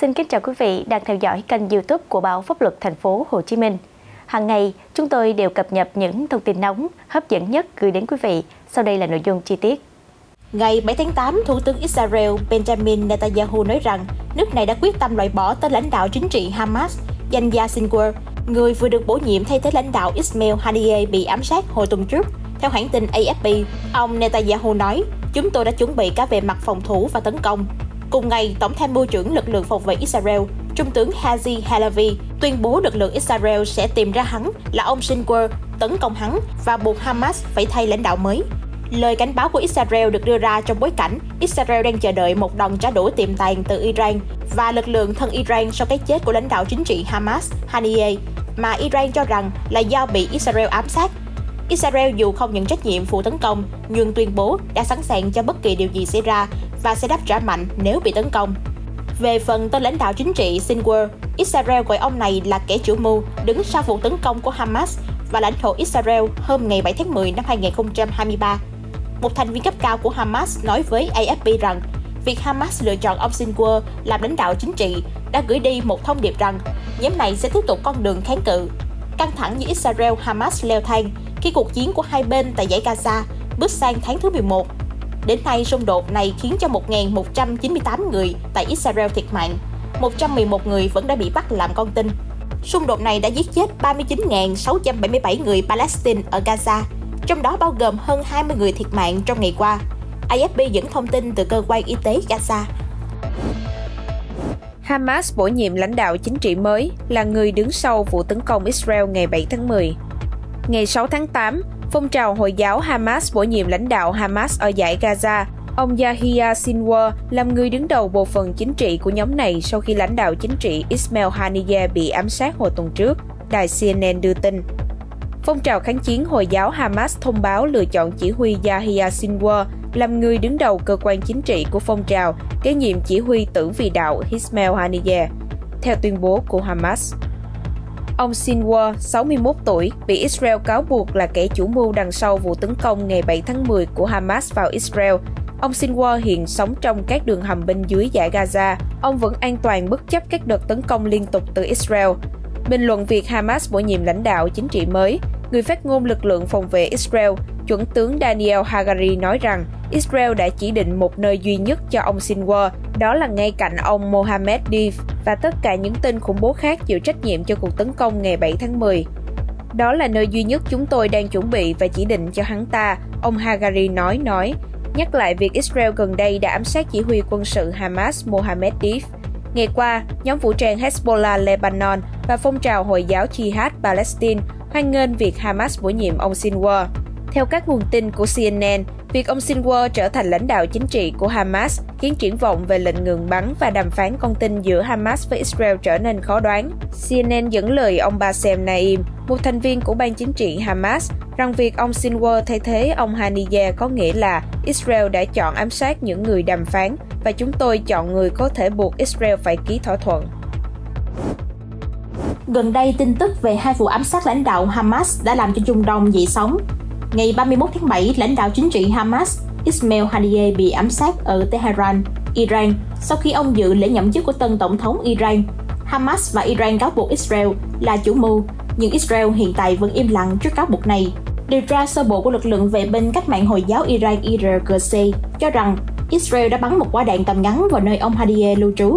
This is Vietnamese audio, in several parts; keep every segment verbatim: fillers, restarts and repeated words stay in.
Xin kính chào quý vị đang theo dõi kênh YouTube của báo Pháp luật Thành phố Hồ Chí Minh. Hàng ngày chúng tôi đều cập nhật những thông tin nóng, hấp dẫn nhất gửi đến quý vị. Sau đây là nội dung chi tiết. Ngày bảy tháng tám, Thủ tướng Israel Benjamin Netanyahu nói rằng nước này đã quyết tâm loại bỏ tên lãnh đạo chính trị Hamas, Yahya Sinwar, người vừa được bổ nhiệm thay thế lãnh đạo Ismail Haniyeh bị ám sát hồi tuần trước. Theo hãng tin A F P, ông Netanyahu nói, chúng tôi đã chuẩn bị cả về mặt phòng thủ và tấn công. Cùng ngày, Tổng tham mưu trưởng lực lượng phòng vệ Israel, Trung tướng Hagi Halavi, tuyên bố lực lượng Israel sẽ tìm ra hắn là ông Sinwar, tấn công hắn và buộc Hamas phải thay lãnh đạo mới. Lời cảnh báo của Israel được đưa ra trong bối cảnh Israel đang chờ đợi một đòn trả đũa tiềm tàng từ Iran và lực lượng thân Iran sau cái chết của lãnh đạo chính trị Hamas, Haniyeh, mà Iran cho rằng là do bị Israel ám sát. Israel dù không nhận trách nhiệm vụ tấn công, nhưng tuyên bố đã sẵn sàng cho bất kỳ điều gì xảy ra và sẽ đáp trả mạnh nếu bị tấn công. Về phần tên lãnh đạo chính trị Sinwar, Israel gọi ông này là kẻ chủ mưu đứng sau vụ tấn công của Hamas và lãnh thổ Israel hôm ngày bảy tháng mười năm hai nghìn không trăm hai mươi ba. Một thành viên cấp cao của Hamas nói với A F P rằng việc Hamas lựa chọn ông Sinwar làm lãnh đạo chính trị đã gửi đi một thông điệp rằng nhóm này sẽ tiếp tục con đường kháng cự. Căng thẳng giữa Israel-Hamas leo thang khi cuộc chiến của hai bên tại dải Gaza bước sang tháng thứ mười một. Đến nay, xung đột này khiến cho một nghìn một trăm chín mươi tám người tại Israel thiệt mạng, một trăm mười một người vẫn đã bị bắt làm con tin. Xung đột này đã giết chết ba mươi chín nghìn sáu trăm bảy mươi bảy người Palestine ở Gaza, trong đó bao gồm hơn hai mươi người thiệt mạng trong ngày qua. A F P dẫn thông tin từ cơ quan y tế Gaza. Hamas bổ nhiệm lãnh đạo chính trị mới là người đứng sau vụ tấn công Israel ngày bảy tháng mười. Ngày sáu tháng tám, phong trào Hồi giáo Hamas bổ nhiệm lãnh đạo Hamas ở dải Gaza. Ông Yahya Sinwar làm người đứng đầu bộ phận chính trị của nhóm này sau khi lãnh đạo chính trị Ismail Haniyeh bị ám sát hồi tuần trước, đài C N N đưa tin. Phong trào kháng chiến Hồi giáo Hamas thông báo lựa chọn chỉ huy Yahya Sinwar làm người đứng đầu cơ quan chính trị của phong trào, kế nhiệm chỉ huy tử vì đạo Ismail Haniyeh, theo tuyên bố của Hamas. Ông Sinwar, sáu mươi mốt tuổi, bị Israel cáo buộc là kẻ chủ mưu đằng sau vụ tấn công ngày bảy tháng mười của Hamas vào Israel. Ông Sinwar hiện sống trong các đường hầm bên dưới dải Gaza. Ông vẫn an toàn bất chấp các đợt tấn công liên tục từ Israel. Bình luận việc Hamas bổ nhiệm lãnh đạo chính trị mới, người phát ngôn lực lượng phòng vệ Israel, chuẩn tướng Daniel Hagari nói rằng Israel đã chỉ định một nơi duy nhất cho ông Sinwar, đó là ngay cạnh ông Mohammed Deif và tất cả những tên khủng bố khác chịu trách nhiệm cho cuộc tấn công ngày bảy tháng mười. Đó là nơi duy nhất chúng tôi đang chuẩn bị và chỉ định cho hắn ta, ông Hagari nói nói, nhắc lại việc Israel gần đây đã ám sát chỉ huy quân sự Hamas Mohammed Deif. Ngày qua, nhóm vũ trang Hezbollah Lebanon và phong trào Hồi giáo Jihad Palestine hoan nghênh việc Hamas bổ nhiệm ông Sinwar. Theo các nguồn tin của C N N, việc ông Sinwar trở thành lãnh đạo chính trị của Hamas khiến triển vọng về lệnh ngừng bắn và đàm phán con tin giữa Hamas với Israel trở nên khó đoán. C N N dẫn lời ông Bassem Naim, một thành viên của ban chính trị Hamas, rằng việc ông Sinwar thay thế ông Haniyeh có nghĩa là Israel đã chọn ám sát những người đàm phán và chúng tôi chọn người có thể buộc Israel phải ký thỏa thuận. Gần đây, tin tức về hai vụ ám sát lãnh đạo Hamas đã làm cho Trung Đông dậy sóng. Ngày ba mươi mốt tháng bảy, lãnh đạo chính trị Hamas Ismail Haniyeh bị ám sát ở Tehran, Iran, sau khi ông dự lễ nhậm chức của tân tổng thống Iran. Hamas và Iran cáo buộc Israel là chủ mưu, nhưng Israel hiện tại vẫn im lặng trước cáo buộc này. Điều tra sơ bộ của lực lượng vệ binh cách mạng Hồi giáo Iran I R G C cho rằng Israel đã bắn một quả đạn tầm ngắn vào nơi ông Haniyeh lưu trú.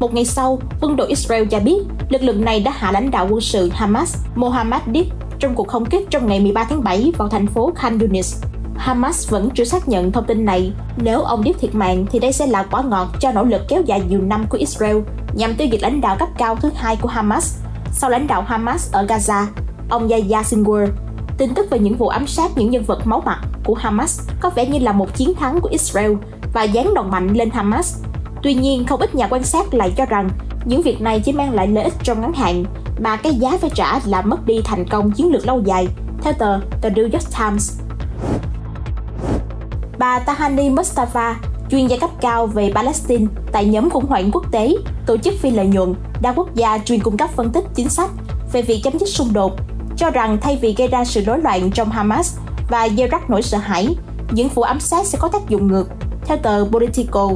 Một ngày sau, quân đội Israel cho biết lực lượng này đã hạ lãnh đạo quân sự Hamas Mohammed Deif trong cuộc không kích trong ngày mười ba tháng bảy vào thành phố Khan Yunis. Hamas vẫn chưa xác nhận thông tin này. Nếu ông Deif thiệt mạng thì đây sẽ là quả ngọt cho nỗ lực kéo dài nhiều năm của Israel nhằm tiêu diệt lãnh đạo cấp cao thứ hai của Hamas sau lãnh đạo Hamas ở Gaza, ông Yahya Sinwar. Tin tức về những vụ ám sát những nhân vật máu mặt của Hamas có vẻ như là một chiến thắng của Israel và giáng đòn mạnh lên Hamas. Tuy nhiên, không ít nhà quan sát lại cho rằng những việc này chỉ mang lại lợi ích trong ngắn hạn, mà cái giá phải trả là mất đi thành công chiến lược lâu dài, theo tờ The New York Times. Bà Tahani Mustafa, chuyên gia cấp cao về Palestine tại nhóm khủng hoảng quốc tế, tổ chức phi lợi nhuận đa quốc gia chuyên cung cấp phân tích chính sách về việc chấm dứt xung đột, cho rằng thay vì gây ra sự rối loạn trong Hamas và gieo rắc nỗi sợ hãi, những vụ ám sát sẽ có tác dụng ngược, theo tờ Politico.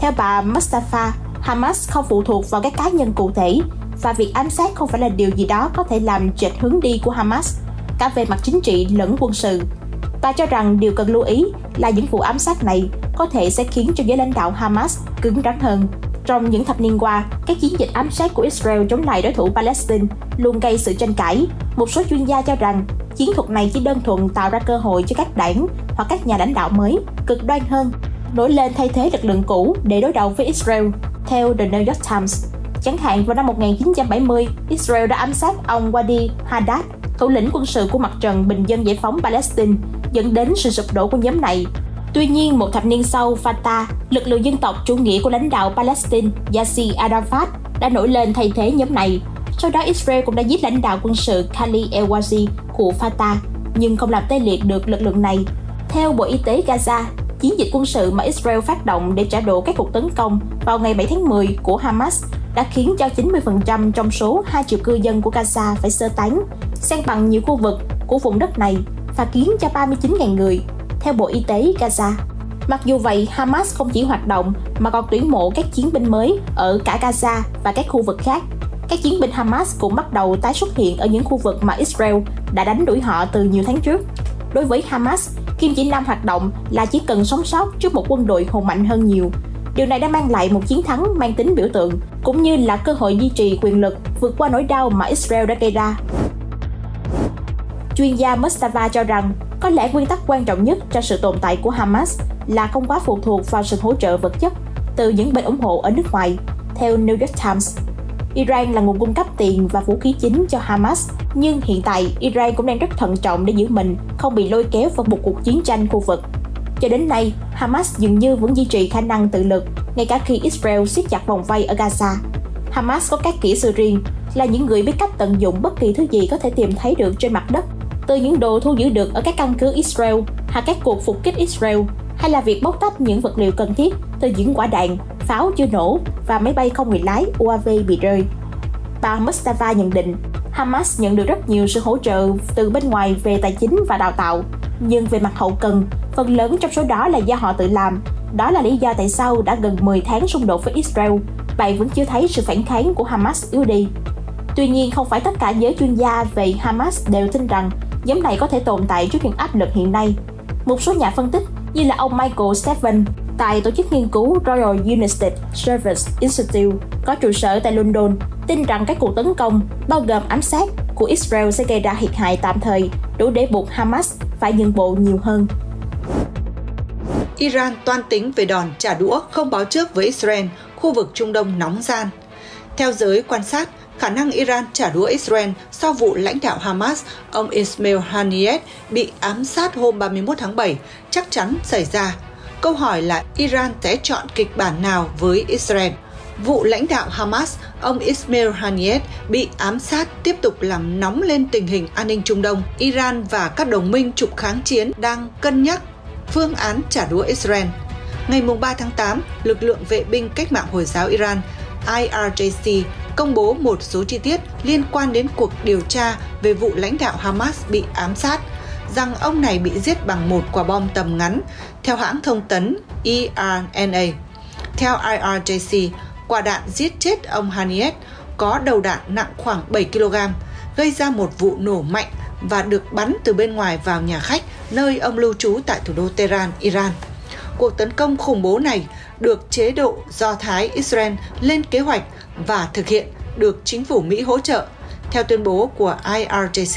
Theo bà Mustafa, Hamas không phụ thuộc vào các cá nhân cụ thể, và việc ám sát không phải là điều gì đó có thể làm chệch hướng đi của Hamas, cả về mặt chính trị lẫn quân sự. Ta cho rằng điều cần lưu ý là những vụ ám sát này có thể sẽ khiến cho giới lãnh đạo Hamas cứng rắn hơn. Trong những thập niên qua, các chiến dịch ám sát của Israel chống lại đối thủ Palestine luôn gây sự tranh cãi. Một số chuyên gia cho rằng chiến thuật này chỉ đơn thuần tạo ra cơ hội cho các đảng hoặc các nhà lãnh đạo mới, cực đoan hơn, nổi lên thay thế lực lượng cũ để đối đầu với Israel. Theo The New York Times, chẳng hạn vào năm một nghìn chín trăm bảy mươi, Israel đã ám sát ông Wadi Haddad, thủ lĩnh quân sự của mặt trận Bình dân Giải phóng Palestine, dẫn đến sự sụp đổ của nhóm này. Tuy nhiên, một thập niên sau, Fatah, lực lượng dân tộc chủ nghĩa của lãnh đạo Palestine Yassir Arafat, đã nổi lên thay thế nhóm này. Sau đó, Israel cũng đã giết lãnh đạo quân sự Khalil el-Wazi của Fatah, nhưng không làm tê liệt được lực lượng này. Theo Bộ Y tế Gaza, chiến dịch quân sự mà Israel phát động để trả đũa các cuộc tấn công vào ngày bảy tháng mười của Hamas đã khiến cho chín mươi phần trăm trong số hai triệu cư dân của Gaza phải sơ tán, san bằng nhiều khu vực của vùng đất này và khiến cho ba mươi chín nghìn người, theo Bộ Y tế Gaza. Mặc dù vậy, Hamas không chỉ hoạt động mà còn tuyển mộ các chiến binh mới ở cả Gaza và các khu vực khác. Các chiến binh Hamas cũng bắt đầu tái xuất hiện ở những khu vực mà Israel đã đánh đuổi họ từ nhiều tháng trước. Đối với Hamas, kim chỉ nam hoạt động là chỉ cần sống sót trước một quân đội hùng mạnh hơn nhiều. Điều này đã mang lại một chiến thắng mang tính biểu tượng, cũng như là cơ hội duy trì quyền lực vượt qua nỗi đau mà Israel đã gây ra. Chuyên gia Mustafa cho rằng, có lẽ nguyên tắc quan trọng nhất cho sự tồn tại của Hamas là không quá phụ thuộc vào sự hỗ trợ vật chất từ những bên ủng hộ ở nước ngoài, theo New York Times. Iran là nguồn cung cấp tiền và vũ khí chính cho Hamas, nhưng hiện tại Iran cũng đang rất thận trọng để giữ mình không bị lôi kéo vào một cuộc chiến tranh khu vực. Cho đến nay, Hamas dường như vẫn duy trì khả năng tự lực, ngay cả khi Israel siết chặt vòng vây ở Gaza. Hamas có các kỹ sư riêng, là những người biết cách tận dụng bất kỳ thứ gì có thể tìm thấy được trên mặt đất, từ những đồ thu giữ được ở các căn cứ Israel, hoặc các cuộc phục kích Israel, hay là việc bóc tách những vật liệu cần thiết từ những quả đạn, pháo chưa nổ và máy bay không người lái U A V bị rơi. Bà Mustafa nhận định, Hamas nhận được rất nhiều sự hỗ trợ từ bên ngoài về tài chính và đào tạo, nhưng về mặt hậu cần, phần lớn trong số đó là do họ tự làm. Đó là lý do tại sao đã gần mười tháng xung đột với Israel, bạn vẫn chưa thấy sự phản kháng của Hamas yếu đi. Tuy nhiên, không phải tất cả giới chuyên gia về Hamas đều tin rằng nhóm này có thể tồn tại trước những áp lực hiện nay. Một số nhà phân tích như là ông Michael Stephens tại tổ chức nghiên cứu Royal United Service Institute có trụ sở tại London tin rằng các cuộc tấn công, bao gồm ám sát, của Israel sẽ gây ra thiệt hại tạm thời, đủ để buộc Hamas phải nhượng bộ nhiều hơn. Iran toan tính về đòn trả đũa không báo trước với Israel, khu vực Trung Đông nóng gian. Theo giới quan sát, khả năng Iran trả đũa Israel sau vụ lãnh đạo Hamas, ông Ismail Haniyeh bị ám sát hôm ba mươi mốt tháng bảy, chắc chắn xảy ra. Câu hỏi là Iran sẽ chọn kịch bản nào với Israel? Vụ lãnh đạo Hamas, ông Ismail Haniyeh bị ám sát tiếp tục làm nóng lên tình hình an ninh Trung Đông. Iran và các đồng minh trục kháng chiến đang cân nhắc phương án trả đũa Israel. Ngày ba tháng tám, lực lượng vệ binh cách mạng Hồi giáo Iran, I R G C, công bố một số chi tiết liên quan đến cuộc điều tra về vụ lãnh đạo Hamas bị ám sát, rằng ông này bị giết bằng một quả bom tầm ngắn, theo hãng thông tấn I R N A. Theo I R G C, quả đạn giết chết ông Haniyeh có đầu đạn nặng khoảng bảy ki lô gam, gây ra một vụ nổ mạnh và được bắn từ bên ngoài vào nhà khách nơi ông lưu trú tại thủ đô Tehran, Iran. Cuộc tấn công khủng bố này được chế độ Do Thái Israel lên kế hoạch và thực hiện, được chính phủ Mỹ hỗ trợ, theo tuyên bố của I R G C.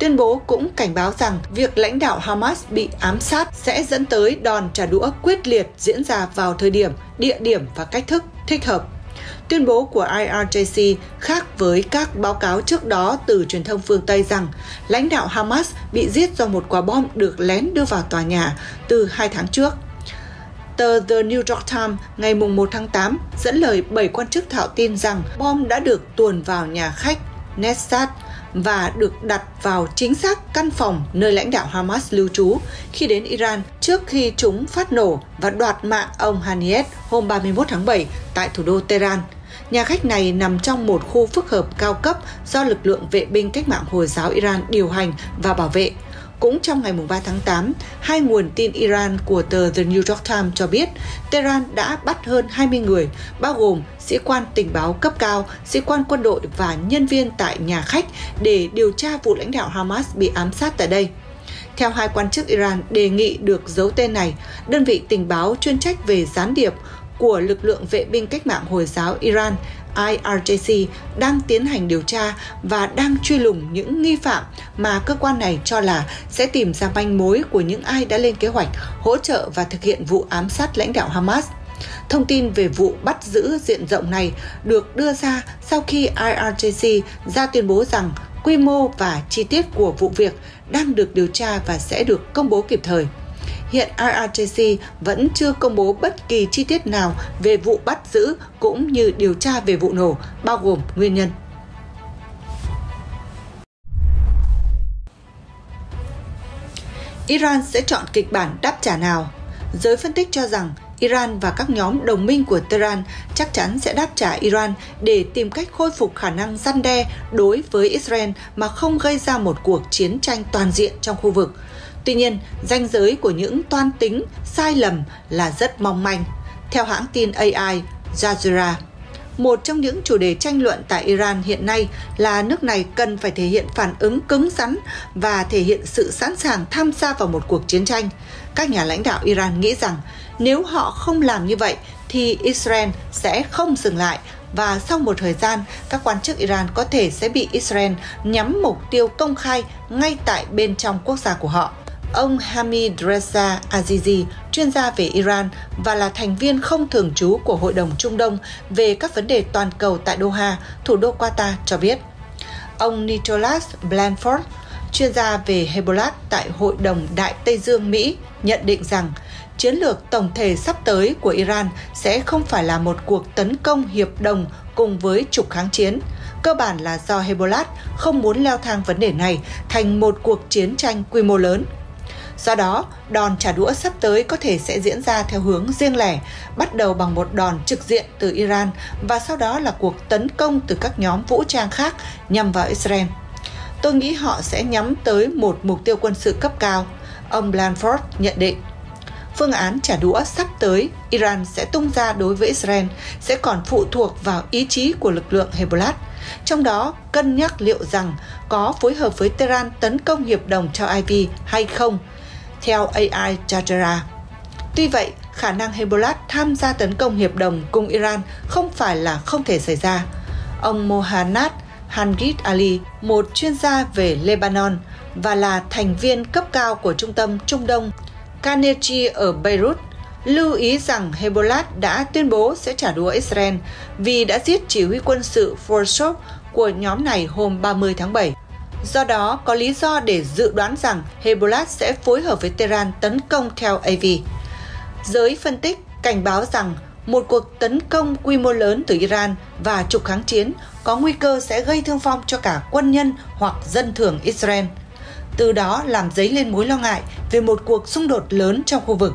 Tuyên bố cũng cảnh báo rằng việc lãnh đạo Hamas bị ám sát sẽ dẫn tới đòn trả đũa quyết liệt diễn ra vào thời điểm, địa điểm và cách thức thích hợp. Tuyên bố của I R G C khác với các báo cáo trước đó từ truyền thông phương Tây rằng lãnh đạo Hamas bị giết do một quả bom được lén đưa vào tòa nhà từ hai tháng trước. Tờ The New York Times ngày một tháng tám dẫn lời bảy quan chức thạo tin rằng bom đã được tuồn vào nhà khách Nesat và được đặt vào chính xác căn phòng nơi lãnh đạo Hamas lưu trú khi đến Iran trước khi chúng phát nổ và đoạt mạng ông Haniyeh hôm ba mươi mốt tháng bảy tại thủ đô Tehran. Nhà khách này nằm trong một khu phức hợp cao cấp do lực lượng vệ binh cách mạng Hồi giáo Iran điều hành và bảo vệ. Cũng trong ngày ba tháng tám, hai nguồn tin Iran của tờ The New York Times cho biết Tehran đã bắt hơn hai mươi người, bao gồm sĩ quan tình báo cấp cao, sĩ quan quân đội và nhân viên tại nhà khách để điều tra vụ lãnh đạo Hamas bị ám sát tại đây. Theo hai quan chức Iran đề nghị được giấu tên này, đơn vị tình báo chuyên trách về gián điệp của lực lượng vệ binh cách mạng Hồi giáo Iran I R G C đang tiến hành điều tra và đang truy lùng những nghi phạm mà cơ quan này cho là sẽ tìm ra manh mối của những ai đã lên kế hoạch hỗ trợ và thực hiện vụ ám sát lãnh đạo Hamas. Thông tin về vụ bắt giữ diện rộng này được đưa ra sau khi I R G C ra tuyên bố rằng quy mô và chi tiết của vụ việc đang được điều tra và sẽ được công bố kịp thời. Hiện I R G C vẫn chưa công bố bất kỳ chi tiết nào về vụ bắt giữ cũng như điều tra về vụ nổ, bao gồm nguyên nhân. Iran sẽ chọn kịch bản đáp trả nào? Giới phân tích cho rằng Iran và các nhóm đồng minh của Tehran chắc chắn sẽ đáp trả Iran để tìm cách khôi phục khả năng răn đe đối với Israel mà không gây ra một cuộc chiến tranh toàn diện trong khu vực. Tuy nhiên, ranh giới của những toan tính sai lầm là rất mong manh. Theo hãng tin A I Jazeera, một trong những chủ đề tranh luận tại Iran hiện nay là nước này cần phải thể hiện phản ứng cứng rắn và thể hiện sự sẵn sàng tham gia vào một cuộc chiến tranh. Các nhà lãnh đạo Iran nghĩ rằng nếu họ không làm như vậy thì Israel sẽ không dừng lại và sau một thời gian, các quan chức Iran có thể sẽ bị Israel nhắm mục tiêu công khai ngay tại bên trong quốc gia của họ. Ông Hamid Reza Azizi, chuyên gia về Iran và là thành viên không thường trú của Hội đồng Trung Đông về các vấn đề toàn cầu tại Doha, thủ đô Qatar cho biết. Ông Nicholas Blanford, chuyên gia về Hezbollah tại Hội đồng Đại Tây Dương Mỹ, nhận định rằng chiến lược tổng thể sắp tới của Iran sẽ không phải là một cuộc tấn công hiệp đồng cùng với trục kháng chiến. Cơ bản là do Hezbollah không muốn leo thang vấn đề này thành một cuộc chiến tranh quy mô lớn. Do đó, đòn trả đũa sắp tới có thể sẽ diễn ra theo hướng riêng lẻ, bắt đầu bằng một đòn trực diện từ Iran và sau đó là cuộc tấn công từ các nhóm vũ trang khác nhằm vào Israel. Tôi nghĩ họ sẽ nhắm tới một mục tiêu quân sự cấp cao, ông Blanford nhận định. Phương án trả đũa sắp tới Iran sẽ tung ra đối với Israel sẽ còn phụ thuộc vào ý chí của lực lượng Hezbollah, trong đó cân nhắc liệu rằng có phối hợp với Tehran tấn công hiệp đồng Tel Aviv hay không, theo A I Jazeera. Tuy vậy, khả năng Hezbollah tham gia tấn công hiệp đồng cùng Iran không phải là không thể xảy ra. Ông Mohannad Hangit Ali, một chuyên gia về Lebanon và là thành viên cấp cao của Trung tâm Trung Đông Carnegie ở Beirut, lưu ý rằng Hezbollah đã tuyên bố sẽ trả đũa Israel vì đã giết chỉ huy quân sự Forshof của nhóm này hôm ba mươi tháng bảy. Do đó, có lý do để dự đoán rằng Hezbollah sẽ phối hợp với Tehran tấn công Tel Aviv. Giới phân tích cảnh báo rằng một cuộc tấn công quy mô lớn từ Iran và trục kháng chiến có nguy cơ sẽ gây thương vong cho cả quân nhân hoặc dân thường Israel, từ đó làm dấy lên mối lo ngại về một cuộc xung đột lớn trong khu vực.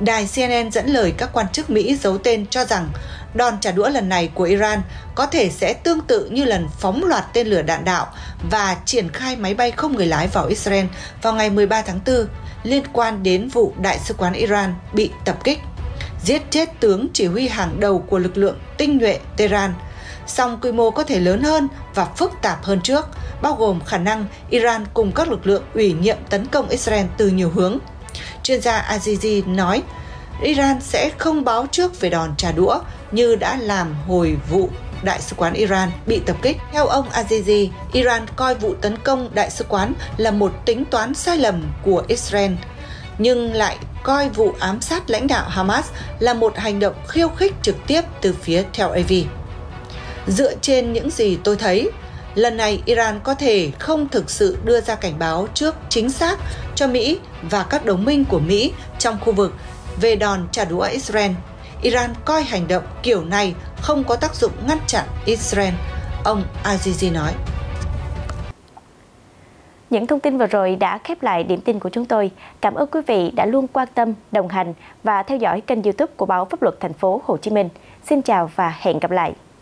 Đài C N N dẫn lời các quan chức Mỹ giấu tên cho rằng đòn trả đũa lần này của Iran có thể sẽ tương tự như lần phóng loạt tên lửa đạn đạo và triển khai máy bay không người lái vào Israel vào ngày mười ba tháng tư liên quan đến vụ Đại sứ quán Iran bị tập kích, giết chết tướng chỉ huy hàng đầu của lực lượng tinh nhuệ Tehran. Song quy mô có thể lớn hơn và phức tạp hơn trước, bao gồm khả năng Iran cùng các lực lượng ủy nhiệm tấn công Israel từ nhiều hướng. Chuyên gia Azizi nói, Iran sẽ không báo trước về đòn trả đũa như đã làm hồi vụ Đại sứ quán Iran bị tập kích. Theo ông Azizi, Iran coi vụ tấn công Đại sứ quán là một tính toán sai lầm của Israel, nhưng lại coi vụ ám sát lãnh đạo Hamas là một hành động khiêu khích trực tiếp từ phía Tel Aviv. Dựa trên những gì tôi thấy, lần này Iran có thể không thực sự đưa ra cảnh báo trước chính xác cho Mỹ và các đồng minh của Mỹ trong khu vực về đòn trả đũa Israel. Iran coi hành động kiểu này không có tác dụng ngăn chặn Israel, ông Azizi nói. Những thông tin vừa rồi đã khép lại điểm tin của chúng tôi. Cảm ơn quý vị đã luôn quan tâm, đồng hành và theo dõi kênh YouTube của Báo Pháp Luật Thành phố Hồ Chí Minh. Xin chào và hẹn gặp lại.